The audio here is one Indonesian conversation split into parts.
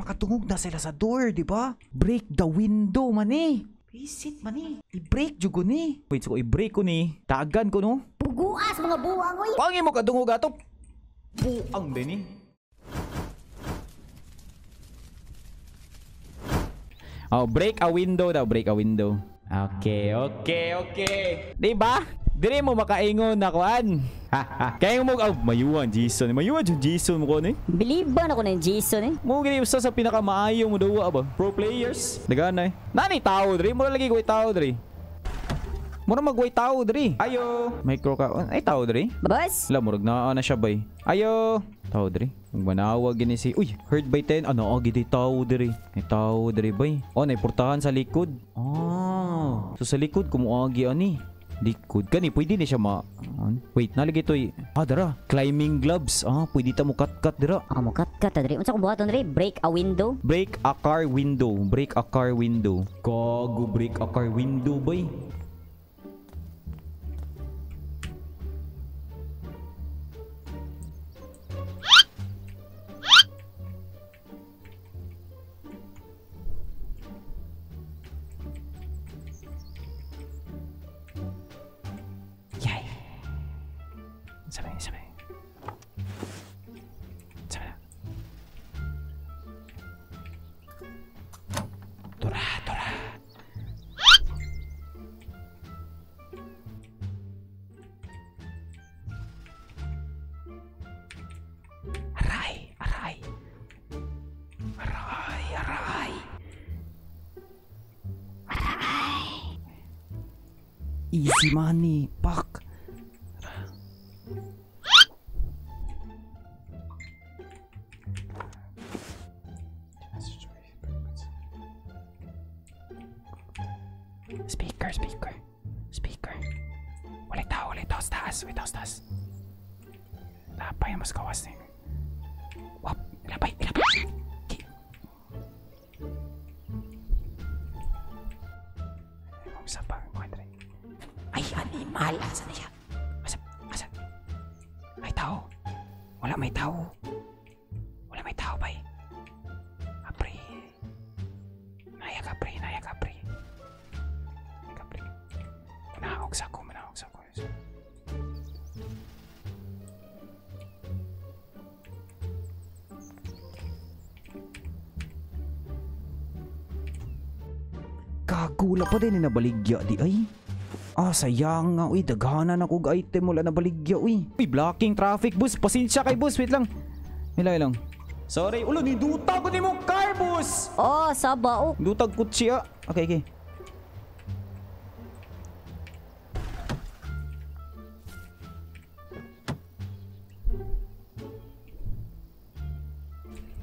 Makatungog na sila sa door, di ba? Break the window man eh. Visit man eh. I-break jugo ni. Wait, so i-break ko ni. Tagan ko no. Puguas mga buang oy. Pangin mo kadungog ato. Buang din eh. Oh, break a window daw, break a window. Okay, okay, okay. Diba? Dili mo makaingon na kuan. Kaya mo mayuan Jason. Mayuan yung Jason mo ko ni. Believe ba na ko na yung Jason eh? Mo gini usa sa pinakamaayo mo daw ba? Pro players. Daganay. Nani tao diri mo lagi ko tao diri. Mura magway tao diri. Ayo. Micro ka. Ay tao diri. Boss. La murag na siya bay. Ayo. Tao diri. Manawag gini si. Uy, hurt by 10. Ano agi di tao diri. Ay tao diri bay. Oh, nay portahan sa likod. Oh. So sa likod kumuagi ani. Likod gani pwede ni siya ma. Wait, nalagay toy. Ah, dara. Climbing gloves. Ah, pwede ta mo cut-cut dira. Ah, mo cut-cut diri. Unsa ko buhaton diri? Break a window. Break a car window. Break a car window. Kago break a car window bay. Easy money, pak. Speaker, speaker, speaker. Ulit tau stas, ulit tau stas. Lapay mas kawas ni. Wap, lapay. Animal, asa na siya? Asa? May tao? Wala may tao. Wala may tao, bay. Apri. Naya kapri. Manahog sa ko. Kagula pa din nabaligya, di ay? Ah, sayang nga, uy, daghanan ako item wala na baligya, uy. Uy, blocking traffic, bus. Pasensya kay bus, wait lang. Milay lang. Sorry, ulo, nidutag ko ni mong car, bus. Oh, sabao. Dutag kutsi, ah. Okay.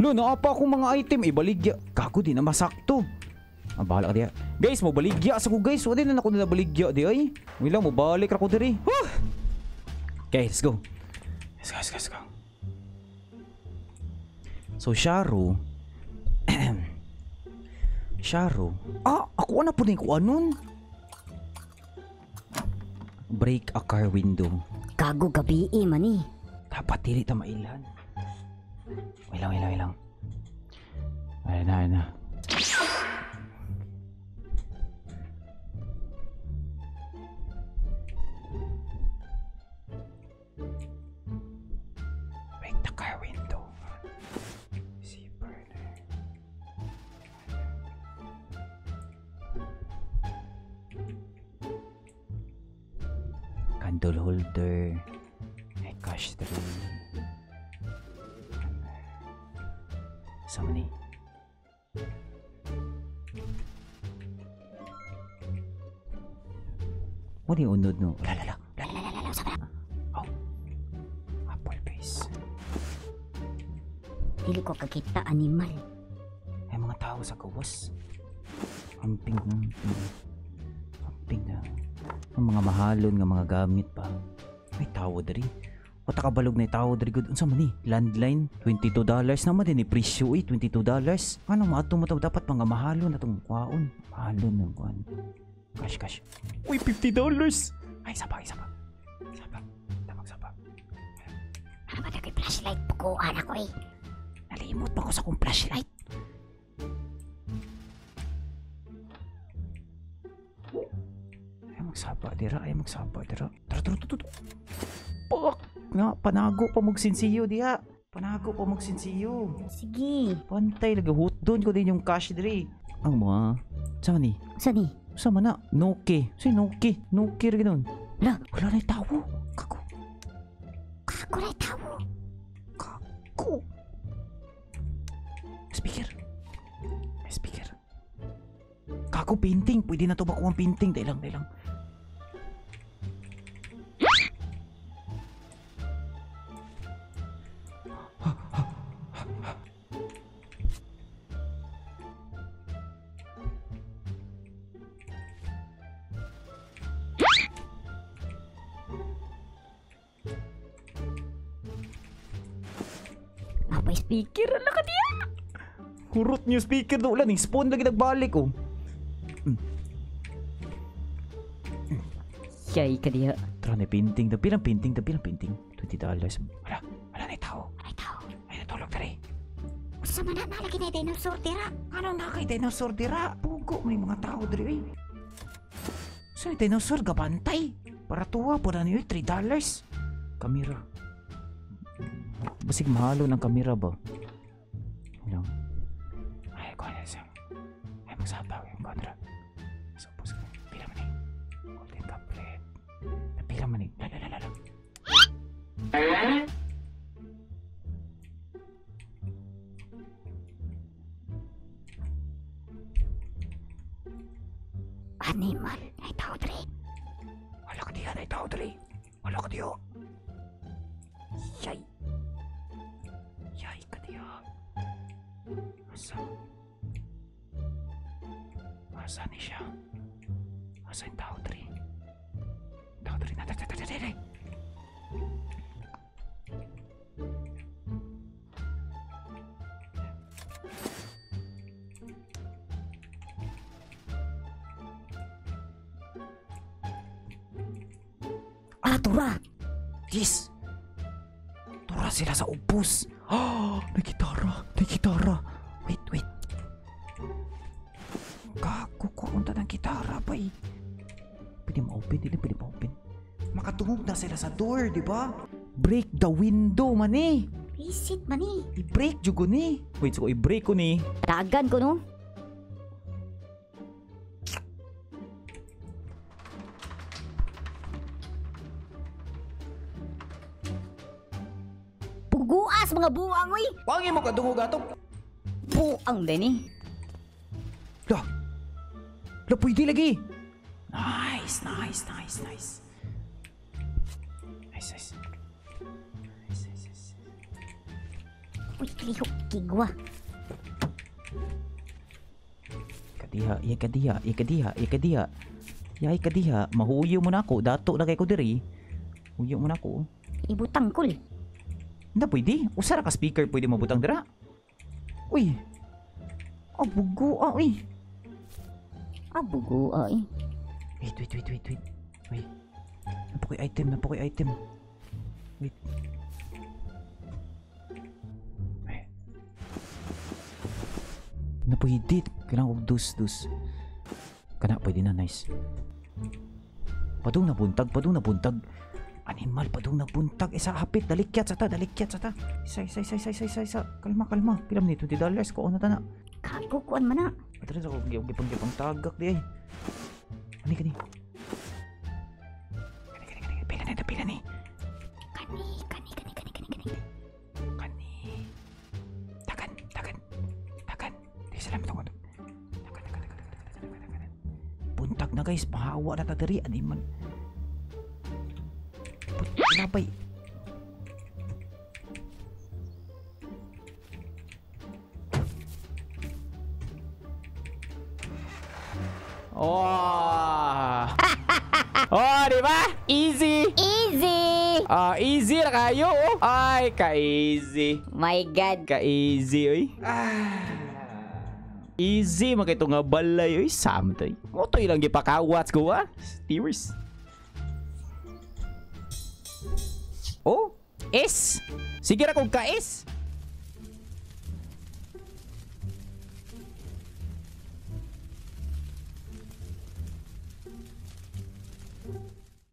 Lo, naapa akong mga item, ibaligya. Gago, di na masakto. Ah, bahala ka diya. Guys, mabaligya sa ko guys. Wala na ako nabaligya di ay. Wala, mabalik ako diri. Huh! Okay, let's go. Let's go. So, Sharu. Ah, ako na po na yung anon. Break a car window. Kago gabi eh, mani. Dapat dili ta mailan. Wala. Ayun na. Candle holder, may cash tree. Sama ni. What do you unod no? Lala. Sama na. Oh. Apple face. Dili ko kakita animal. Ay mga tao sa kubos. Amping na. Ang mga mahalon nga mga gamit pa. May tao dari. O takabalog na tao dari good. Unsa man ni? Landline $22 naman din i-presyo eh. $22. Ano maadto mo taw dapat mga mahalon atong kwaon. Mahalon ng kwaon. Cash. Uy $50. Ay sapa. Tapos sapa. Ano ba 'yung flashlight ko? Ana ko eh. Nalimot pa ko sa kong flashlight. dira ay magsabay dira. Tara. Pak, nga panago pa magsinsiyo diha. Panago pa magsinsiyo. Sige. Pantay lagahut doon ko din yung cash diri. Ang mga sani. Sani. Sama na Noki. Si Noki. Noki rin ganoon. Wala, wala na tao. Kako. Kako na tao. Kako. Speaker. Kako painting, pwede na to ba kuwang painting? Dahil lang. Apa speaker? Ano ka diya? Kurot niyo speaker doon lang. Spawn lagi nagbalik oh. Yay ka diya. Tara na painting. Pinang painting. $20. Wala na tao. Ay natulog na rin. Sama na malaki na dinosaur dira. Anong nakay dinosaur dira? Pugo may mga tao diri. So yung dinosaur gabantay. Para tuwa po na niyo $3. Kamera. Basig mahalo ng kamera ba? Ano? Ay ko na siya. Ay magsabaw yung kontra. So puso ko. Pila man eh. Golden Goblet. Napila man eh. Lala. Animal. Ay tao dali. Wala ka diyo. Yay ka diyo. Asa ni siya? Asa yung tao dali na. Tari. Tura! Yes! Tura sila sa ubus! Oh, may gitara! Wait! Kakukunta ng gitara ba eh? Pwede ma-open. Makatungog na sila sa door, di ba? Break the window man eh! Visit man eh! I-break jugo ni! Wait, so i-break ko ni! Tagan ko no? Guas mga buang oi. Wagi mo kadungo gatok. Buang deni. Dah. Pwede lagi. Nice. Nice. Uy, klihok kigwa. Kadiha. Yay kadiha, mahuyo mo na ako. Dato na kay ko diri. Huyo mo na ako. Ibutang kul. Hindi pwede. Usara ka speaker. Pwede mabutang dira. Uy. Abugo, uy. Wait. Uy. Napakoy item. Wait. Uy. Napahidit. Kailangan ko dus. Kana, pwede na. Nice. Padung nabuntag. Animal, padung nabuntag. Isa hapit, dalikyat sata. Isa. Kalma. Piram nito, $20. Kuon na tana. Kakukuan man na. Atras ako, gipang tagak di ay. Kani. Pila ni. Kani. Tagan. Di salamat ako. Tagan. Buntag na guys, pahawa na tadiri. Animal. Napay. Oh, di ba? Easy. Easy na kayo. Oh. Ay, ka-easy. My God. Ka-easy, oy. Easy, makito nga balay, oy. Samtoy. Motoy lang gipakawats ko, ha? Steers. Oh, S. Sige ra kung ka-S.